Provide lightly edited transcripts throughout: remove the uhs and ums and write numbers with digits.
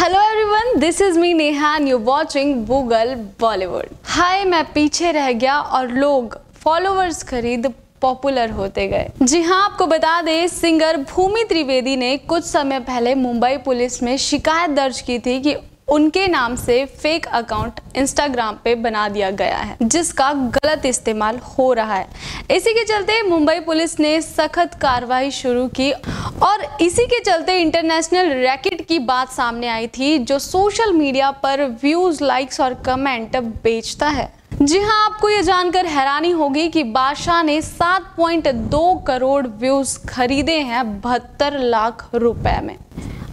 Hello everyone, this is me Neha and you watching Google Bollywood. Hi, मैं पीछे रह गया और लोग फॉलोअर्स खरीद पॉपुलर होते गए। जी हाँ, आपको बता दें, सिंगर भूमि त्रिवेदी ने कुछ समय पहले मुंबई पुलिस में शिकायत दर्ज की थी कि उनके नाम से फेक अकाउंट इंस्टाग्राम पे बना दिया गया है जिसका गलत इस्तेमाल हो रहा है। इसी के चलते मुंबई पुलिस ने सख्त कार्रवाई शुरू की और इसी के चलते इंटरनेशनल रैकेट की बात सामने आई थी जो सोशल मीडिया पर व्यूज, लाइक्स और कमेंट बेचता है। जी हाँ, आपको ये जानकर हैरानी होगी कि बादशाह ने 7.2 करोड़ व्यूज खरीदे हैं 72 लाख रुपए में।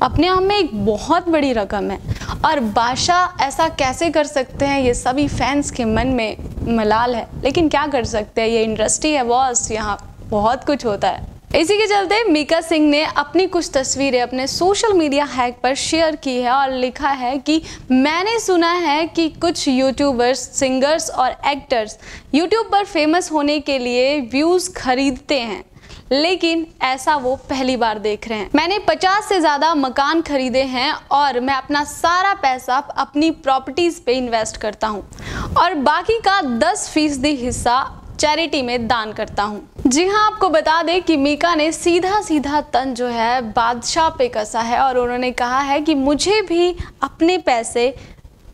अपने आप में एक बहुत बड़ी रकम है और बादशाह ऐसा कैसे कर सकते हैं, ये सभी फैंस के मन में मलाल है। लेकिन क्या कर सकते हैं, ये इंडस्ट्री है बॉस, यहाँ बहुत कुछ होता है। इसी के चलते मीका सिंह ने अपनी कुछ तस्वीरें अपने सोशल मीडिया हैक पर शेयर की है और लिखा है कि मैंने सुना है कि कुछ यूट्यूबर्स, सिंगर्स और एक्टर्स यूट्यूब पर फेमस होने के लिए व्यूज़ खरीदते हैं, लेकिन ऐसा वो पहली बार देख रहे हैं। मैंने 50 से ज़्यादा मकान खरीदे हैं और मैं अपना सारा पैसा अपनी प्रॉपर्टीज़ पे इन्वेस्ट करता हूँ और बाकी का 10% हिस्सा चैरिटी में दान करता हूँ। जी हाँ, आपको बता दें कि मीका ने सीधा तन जो है बादशाह पे कसा है और उन्होंने कहा है कि मुझे भी अपने पैसे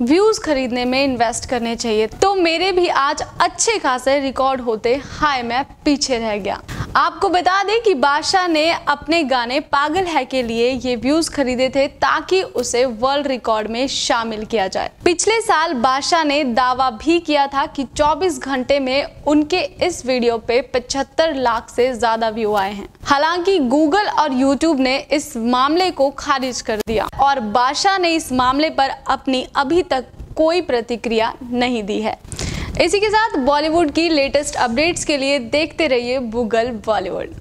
व्यूज़ खरीदने में इन्वेस्ट करने चाहिए, तो मेरे भी आज अच्छे खासे रिकॉर्ड होते। हाय, मैं पीछे रह गया। आपको बता दें कि बादशाह ने अपने गाने पागल है के लिए ये व्यूज खरीदे थे ताकि उसे वर्ल्ड रिकॉर्ड में शामिल किया जाए। पिछले साल बादशाह ने दावा भी किया था कि 24 घंटे में उनके इस वीडियो पे 75 लाख से ज्यादा व्यू आए हैं। हालांकि गूगल और यूट्यूब ने इस मामले को खारिज कर दिया और बादशाह ने इस मामले पर अपनी अभी तक कोई प्रतिक्रिया नहीं दी है। इसी के साथ बॉलीवुड की लेटेस्ट अपडेट्स के लिए देखते रहिए गूगल बॉलीवुड।